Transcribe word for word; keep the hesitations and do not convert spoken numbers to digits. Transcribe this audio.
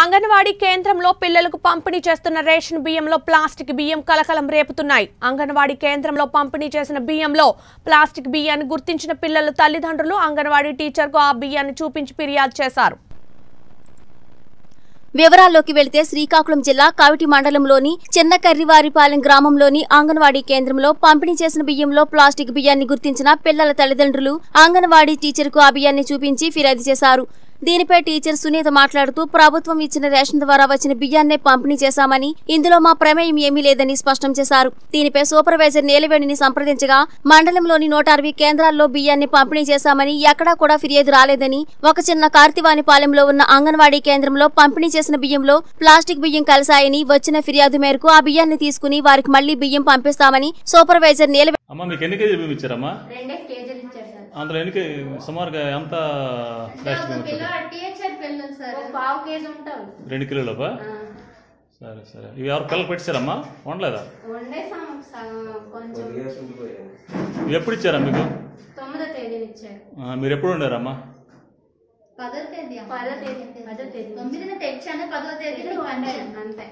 Anganvadi Kendramlo Pillaku Pumpani Chestuna ration B M Lo plastic B M Kalakalam Reputunai. Anganvadi Kendramlo Pumpani Chesna B M Lo plastic B and Gurtinchina Pillalu Tallidandrulo Anganvadi teacher ko B and Chupinchi Piryadu Chesaru. వివరాల్లోకి వెళ్తే శ్రీకాకుళం జిల్లా కావిటి మండలంలోని చెన్నకర్రివారి పాలెం గ్రామంలోని ఆంగన్వాడీ కేంద్రంలో పంపిణీ చేసిన బియ్యంలో plastic బియ్యాన్ని గుర్తించిన పిల్లల తల్లిదండ్రులు ఆంగన్వాడీ టీచర్కు ఆ బియ్యాన్ని చూపించి ఫిర్యాదు చేశారు. దీనిపై టీచర్ సునీత మాట్లాడుతూ ప్రభుత్వం ఇచ్చిన రేషన్ ద్వారా వచ్చిన బియ్యాన్నే పంపిణీ చేశామని ఇందులో మా ప్రమేయం ఏమీ లేదని స్పష్టం చేశారు. దీనిపై సూపర్వైజర్ నీలవేణిని సంప్రదించగా మండలంలోని నూట అరవై కేంద్రాల్లో బియ్యాన్ని పంపిణీ చేశామని ఎక్కడా కూడా ఫిర్యాదు రాలేదని ఒక చిన్న కార్తివాని పాలెంలో ఉన్న అంగన్వాడీ కేంద్రంలో పంపిణీ చేసిన బియ్యంలో ప్లాస్టిక్ బియ్యం కలిసాయని వచ్చిన ఫిర్యాదు మేరకు ఆ బియ్యాన్ని తీసుకుని వారికి మళ్లీ బియ్యం పంపిస్తామని సూపర్వైజర్ నీలవేణి అందులో ఎన్నికే సుమారుగా ఎంత రెండు కిలోల సరే సరే ఇవి ఎవరు పిల్లలు పెట్టారమ్మా వండలేదా ఎప్పుడు ఇచ్చారా మీకు మీరు ఎప్పుడు వండారమ్మా పదో తేదీ పదో తేదీ తొమ్మిదిన తెచ్చాను పదో తేదీ అంతే.